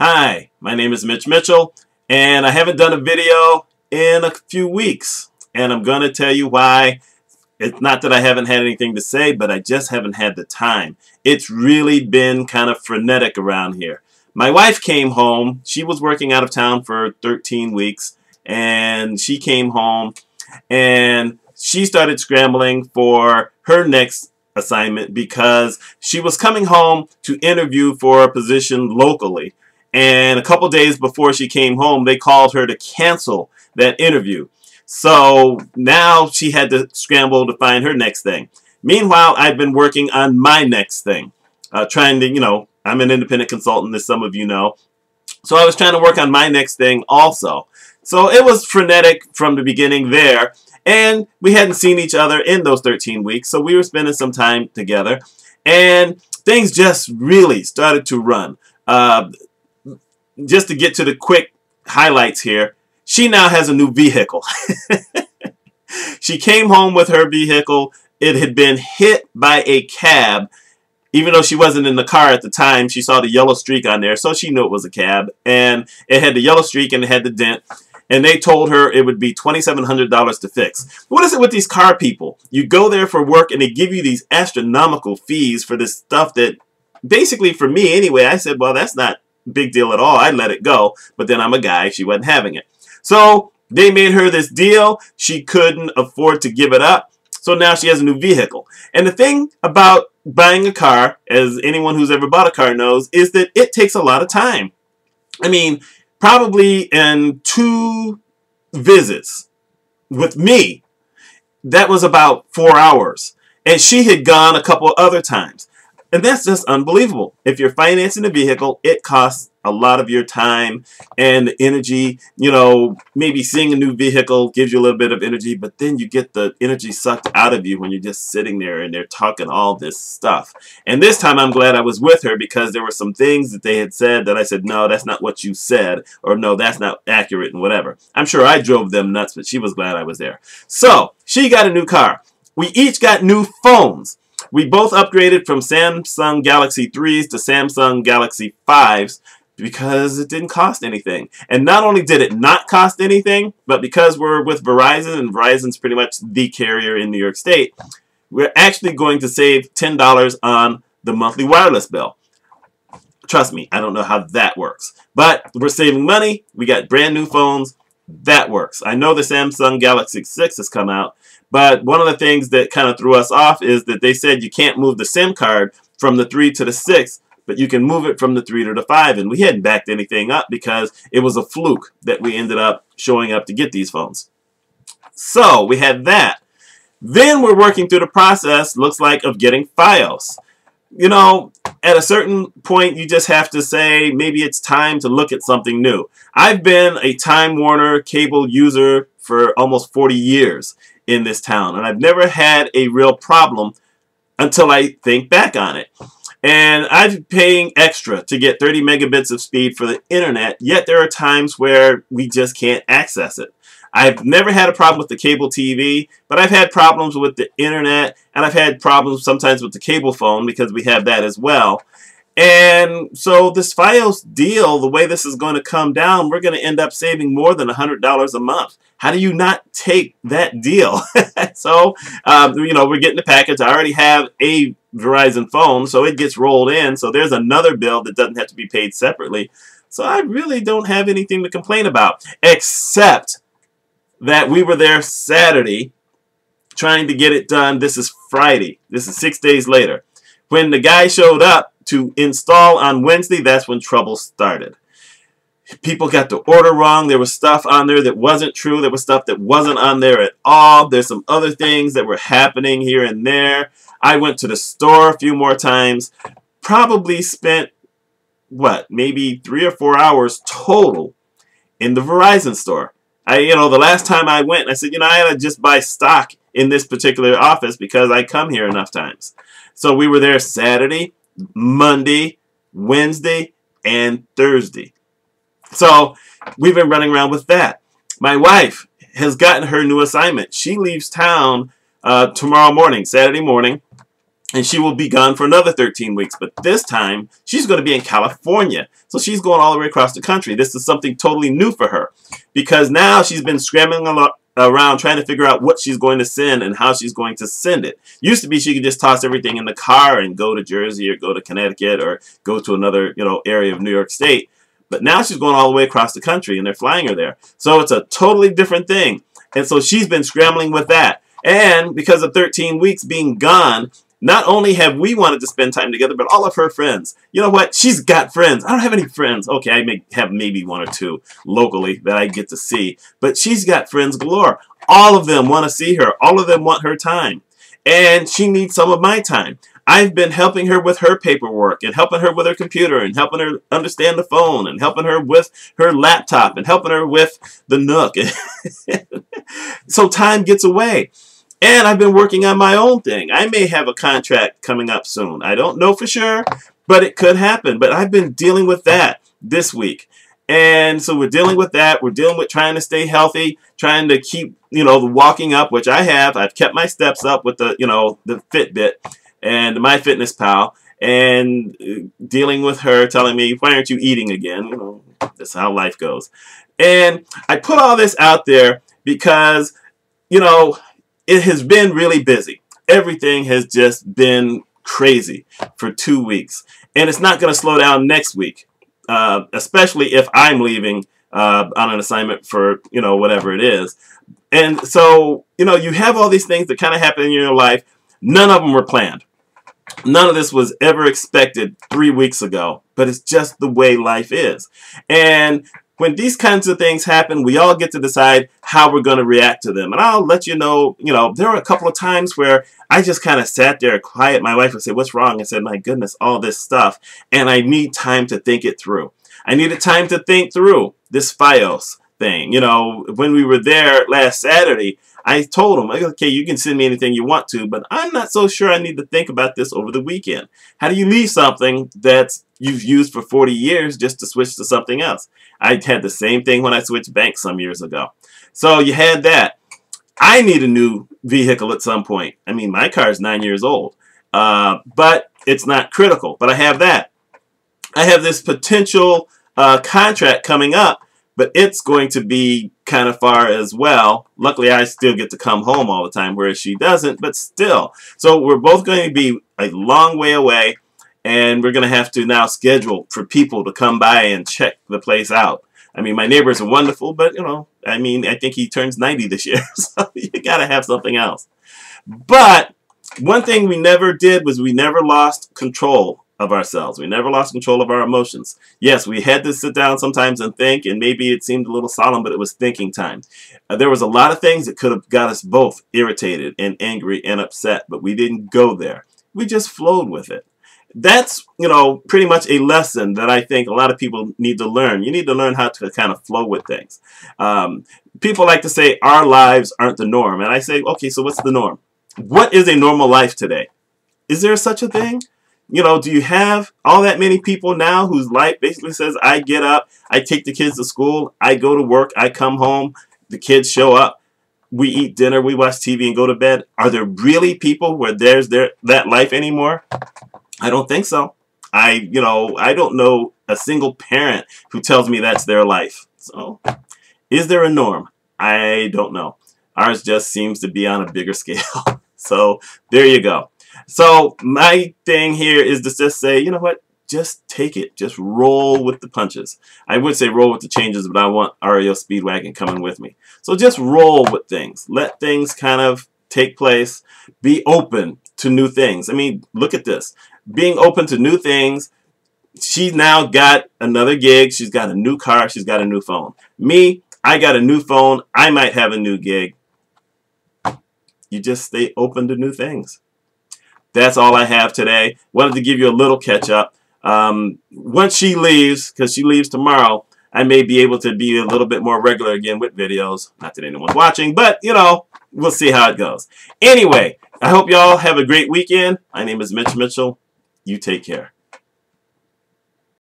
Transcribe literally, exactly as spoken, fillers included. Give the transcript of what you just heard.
Hi, my name is Mitch Mitchell, and I haven't done a video in a few weeks, and I'm going to tell you why. It's not that I haven't had anything to say, but I just haven't had the time. It's really been kind of frenetic around here. My wife came home. She was working out of town for thirteen weeks, and she came home, and she started scrambling for her next assignment because she was coming home to interview for a position locally. And a couple days before she came home, they called her to cancel that interview. So now she had to scramble to find her next thing. Meanwhile, I've been working on my next thing. Uh, trying to, you know, I'm an independent consultant, as some of you know. So I was trying to work on my next thing also. So it was frenetic from the beginning there. And we hadn't seen each other in those thirteen weeks. So we were spending some time together. And things just really started to run. Uh, Just to get to the quick highlights here, she now has a new vehicle. She came home with her vehicle. It had been hit by a cab. Even though she wasn't in the car at the time, she saw the yellow streak on there, so she knew it was a cab. And it had the yellow streak and it had the dent. And they told her it would be twenty-seven hundred dollars to fix. What is it with these car people? You go there for work and they give you these astronomical fees for this stuff that, basically for me anyway, I said, well, that's not big deal at all. I let it go, but then I'm a guy. She wasn't having it. So they made her this deal. She couldn't afford to give it up. So now she has a new vehicle. And the thing about buying a car, as anyone who's ever bought a car knows, is that it takes a lot of time. I mean, probably in two visits with me, that was about four hours. And she had gone a couple other times. And that's just unbelievable. If you're financing a vehicle, it costs a lot of your time and energy. You know, maybe seeing a new vehicle gives you a little bit of energy, but then you get the energy sucked out of you when you're just sitting there and they're talking all this stuff. And this time I'm glad I was with her because there were some things that they had said that I said, no, that's not what you said, or no, that's not accurate and whatever. I'm sure I drove them nuts, but she was glad I was there. So she got a new car. We each got new phones. We both upgraded from Samsung Galaxy threes to Samsung Galaxy fives because it didn't cost anything. And not only did it not cost anything, but because we're with Verizon, and Verizon's pretty much the carrier in New York State, we're actually going to save ten dollars on the monthly wireless bill. Trust me, I don't know how that works. But we're saving money. We got brand new phones. That works. I know the Samsung Galaxy six has come out, but one of the things that kind of threw us off is that they said you can't move the SIM card from the three to the six, but you can move it from the three to the five, and we hadn't backed anything up because it was a fluke that we ended up showing up to get these phones. So we had that. Then we're working through the process, looks like, of getting Fios. You know, at a certain point, you just have to say maybe it's time to look at something new. I've been a Time Warner cable user for almost forty years. In this town, and I've never had a real problem until I think back on it. And I'm paying extra to get thirty megabits of speed for the internet, yet there are times where we just can't access it. I've never had a problem with the cable T V, but I've had problems with the internet, and I've had problems sometimes with the cable phone because we have that as well. And so this Fios deal, the way this is going to come down, we're going to end up saving more than one hundred dollars a month. How do you not take that deal? So, um, you know, we're getting the package. I already have a Verizon phone, so it gets rolled in. So there's another bill that doesn't have to be paid separately. So I really don't have anything to complain about, except that we were there Saturday trying to get it done. This is Friday. This is six days later. When the guy showed up to install on Wednesday, that's when trouble started. People got the order wrong. There was stuff on there that wasn't true. There was stuff that wasn't on there at all. There's some other things that were happening here and there. I went to the store a few more times. Probably spent, what, maybe three or four hours total in the Verizon store. I, you know, the last time I went, I said, you know, I had to just buy stock in this particular office because I come here enough times. So we were there Saturday, Monday, Wednesday, and Thursday. So we've been running around with that. My wife has gotten her new assignment. She leaves town uh, tomorrow morning, Saturday morning, and she will be gone for another thirteen weeks. But this time, she's going to be in California. So she's going all the way across the country. This is something totally new for her, because now she's been scrambling a lot around trying to figure out what she's going to send and how she's going to send it. Used to be she could just toss everything in the car and go to Jersey or go to Connecticut or go to another, you know, area of New York State. But now she's going all the way across the country, and they're flying her there. So it's a totally different thing. And so she's been scrambling with that. And because of thirteen weeks being gone, not only have we wanted to spend time together, but all of her friends. You know what? She's got friends. I don't have any friends. Okay, I may have maybe one or two locally that I get to see. But she's got friends galore. All of them want to see her. All of them want her time. And she needs some of my time. I've been helping her with her paperwork and helping her with her computer and helping her understand the phone and helping her with her laptop and helping her with the Nook. So time gets away. And I've been working on my own thing. I may have a contract coming up soon. I don't know for sure, but it could happen. But I've been dealing with that this week. And so we're dealing with that. We're dealing with trying to stay healthy, trying to keep, you know, the walking up, which I have. I've kept my steps up with the, you know, the Fitbit and MyFitnessPal, and dealing with her telling me, why aren't you eating again? You know, that's how life goes. And I put all this out there because, you know, it has been really busy. Everything has just been crazy for two weeks. And it's not going to slow down next week, uh, especially if I'm leaving uh, on an assignment for, you know, whatever it is. And so, you know, you have all these things that kind of happen in your life. None of them were planned. None of this was ever expected three weeks ago, but it's just the way life is. And when these kinds of things happen, we all get to decide how we're going to react to them. And I'll let you know, you know, there were a couple of times where I just kind of sat there quiet. My wife would say, what's wrong? I said, my goodness, all this stuff. And I need time to think it through. I needed time to think through this Fios thing. You know, when we were there last Saturday, I told him, okay, you can send me anything you want to, but I'm not so sure I need to think about this over the weekend. How do you leave something that you've used for forty years just to switch to something else? I had the same thing when I switched banks some years ago. So you had that. I need a new vehicle at some point. I mean, my car is nine years old, uh, but it's not critical. But I have that. I have this potential uh, contract coming up, but it's going to be kind of far as well. Luckily, I still get to come home all the time, whereas she doesn't, but still. So we're both going to be a long way away, and we're going to have to now schedule for people to come by and check the place out. I mean, my neighbors are wonderful, but, you know, I mean, I think he turns ninety this year, so you got to have something else. But one thing we never did was we never lost control of ourselves. We never lost control of our emotions. Yes, we had to sit down sometimes and think, and maybe it seemed a little solemn, but it was thinking time. Uh, there was a lot of things that could have got us both irritated and angry and upset, but we didn't go there. We just flowed with it. That's, you know, pretty much a lesson that I think a lot of people need to learn. You need to learn how to kind of flow with things. Um, people like to say our lives aren't the norm, and I say, okay, so what's the norm? What is a normal life today? Is there such a thing? You know, do you have all that many people now whose life basically says, I get up, I take the kids to school, I go to work, I come home, the kids show up, we eat dinner, we watch T V and go to bed? Are there really people where there's their, that life anymore? I don't think so. I, you know, I don't know a single parent who tells me that's their life. So, is there a norm? I don't know. Ours just seems to be on a bigger scale. So, there you go. So my thing here is to just say, you know what, just take it. Just roll with the punches. I would say roll with the changes, but I want R E O Speedwagon coming with me. So just roll with things. Let things kind of take place. Be open to new things. I mean, look at this. Being open to new things. She's now got another gig. She's got a new car. She's got a new phone. Me, I got a new phone. I might have a new gig. You just stay open to new things. That's all I have today. Wanted to give you a little catch up. Um, once she leaves, because she leaves tomorrow, I may be able to be a little bit more regular again with videos. Not that anyone's watching, but, you know, we'll see how it goes. Anyway, I hope y'all have a great weekend. My name is Mitch Mitchell. You take care.